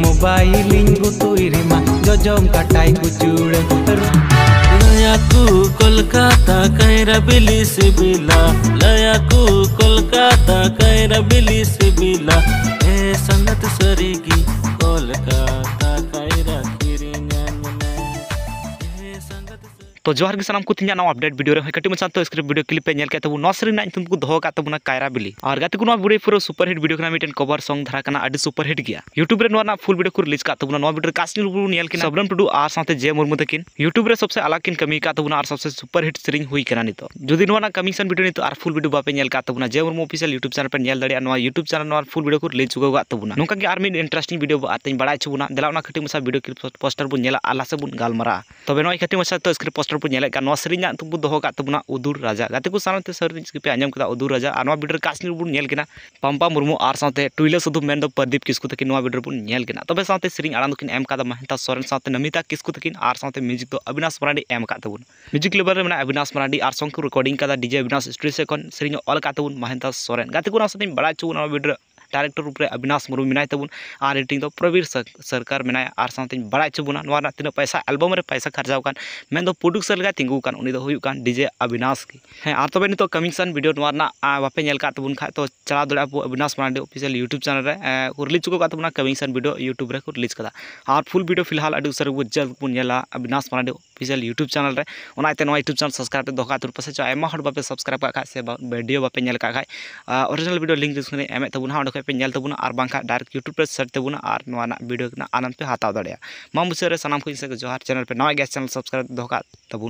Mobile गुतुमा जजम काटाई कुचुड़ लया को कोलकाता कैरा बिली सिबिला लया को कोलकाता कैरा बिली सिबिला ए सनत सरीगी कोलकाता कैरा तो जोहार सामान को तीन ना अपडेट वीडियो रहे कटी मचान तो स्क्रिप्ट वीडियो क्लिप पे नेल के तब नर्सरी ना तुम को दोह का तबना कायरा बिली और गति को वीडियो पूरा सुपर हिट वीडियो मिटन कवर सॉन्ग धारा करना अभी सुपर हिट गया यूट्यूब रे ना फुल वीडियो को रिलीज का तबना नवा वीडियो कास्ट रू नेल के सबलम टुडू और साथे जे मुर्मू तकिन यूट्यूब रे सबसे अलग किन कमी का तबना और सबसे सुपर हिट सेरिंग हुई करा नितो जदी नवा कमीशन वीडियो नितो और फुल वीडियो बापे नेल का तबना जे मुर्मू ऑफिशियल यूट्यूब चैनल पे नेल दड़िया नवा यूट्यूब चैनल नवा फुल वीडियो को रिलीज चुका तबना नोका के आर्मी इंटरेस्टिंग वीडियो आतें बड़ा चुना देला ना कटी मसा वीडियो क्लिप पोस्टर बु नेला आला से बु गालमरा तबे नय कटी मसा तो स्क्रिप्ट पोस्टर तबना उदूर राजा गति को साथ पे आजम उदूर राजा और वीडियो काश्मीर बन पंपा मुर्मू और साथे टुइला सदू मेन प्रदीप किस्कु तक वीडियो बन तब साथ सेरिंग आड़ान दो एम महंता सोरेन साथ नमिता किस्कु तक और साथ म्यूजिक तो अविनाश मरांडी एम तबन म्यूजिक लेवल में अविनाश मरांडी और संग को रिकॉर्डिंग डीजे अविनाश स्टूडियो से सेरिंग ऑल तबन महंता सोरेन गति को बड़ा चुना वीडियो डायरेक्टर रूपरे अविनाश मुर्मू मेनाय तबन और एडिटिंग तो प्रवीर सरकार मेनाय और साथे बड़ा चुना तीन पैसा एल्बम रे पैसा खर्चा मेन प्रोड्यूसर लगा तिंगू कान उनी दो हुई कान डीजे अविनाश की है और तबे नितो कमिंग सन वीडियो नवारना बापे नेल का तबन खा तो चला दो आप Avinash Marandi official YouTube channel रे रिलीज चुको का तबना कमिंग सन वीडियो यूट्यूब रे को रिलीज कदा और फुल वीडियो फिलहाल अडु सर वो जल्द पुन नेला Avinash Marandi official YouTube channel रे ओनाते नवा यूट्यूब चैनल सब्सक्राइब ते दोखा तुर पसे चाहे मह बापे सब्सक्राइब का खा से वीडियो बापे नेल का खा ओरिजिनल वीडियो लिंक दिस ने एमे तबना ओंडे पे नेल तबना और बांखा डायरेक्ट यूट्यूब पे सर्च तबना और नवा वीडियो ना आनंद पे हताव दड़िया मामुसे रे सनाम को जोहार चैनल पे नवा गैस चैनल सब्सक्राइब दोखा तबन।